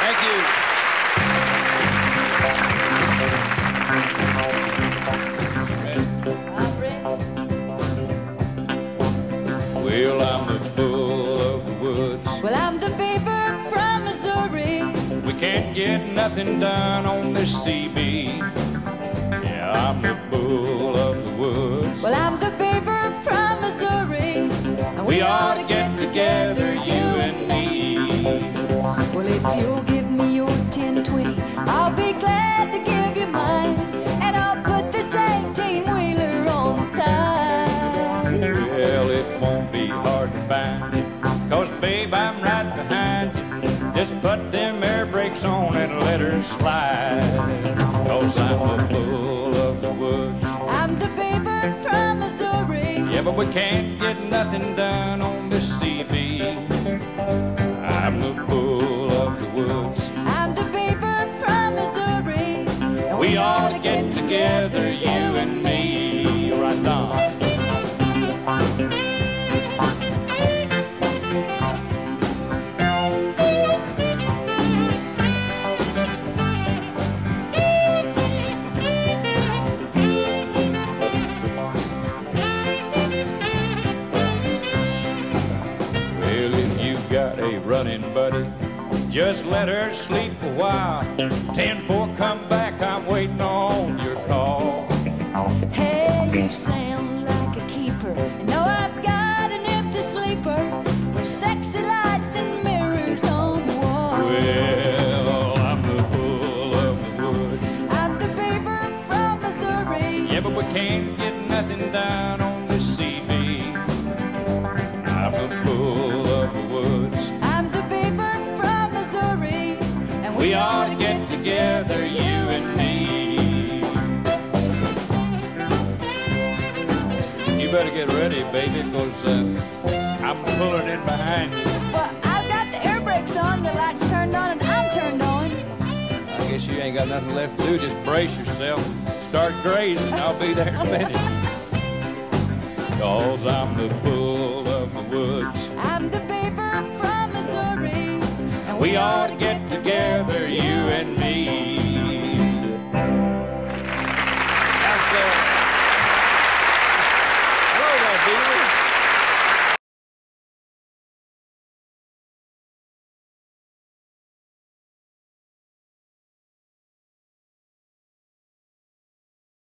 Thank you. Red. Well, I'm the bull of the woods. Well, I'm the beaver from Missouri. We can't get nothing done on this C.B. Yeah, I'm the bull of the woods. Well, I'm the beaver from Missouri. And we ought to get together, you and me. Well, if you'll give me your 10-20, I'll be glad to give you mine, and I'll put this 18-wheeler on the side. Well, it won't be hard to find, 'cause babe, I'm right behind you. Just put them air brakes on and let her slide, 'cause I'm the bull of the woods. I'm the beaver from Missouri. Yeah, but we can't get nothing done on this C.B. I'm the bull. I'm the beaver from Missouri. And we ought to get together, you and me, right now. Well, if you've got a running buddy, just let her sleep a while. 10-4, come back, I'm waiting on your call. Hey, you sound like a keeper. You know I've got an empty sleeper with sexy lights and mirrors on the wall. Well, I'm the bull of the woods. I'm the beaver from Missouri. Yeah, but we can't get nothing down on the C.B. I'm the bull of the woods. We ought to get together, you and me. You better get ready, baby, 'cause I'm pulling in behind you. Well, I've got the air brakes on, the lights turned on, and I'm turned on. I guess you ain't got nothing left to do. Just brace yourself, start grazing. I'll be there in a minute. 'Cause I'm the bull of the woods. I'm the beaver from Missouri. And we ought to get together.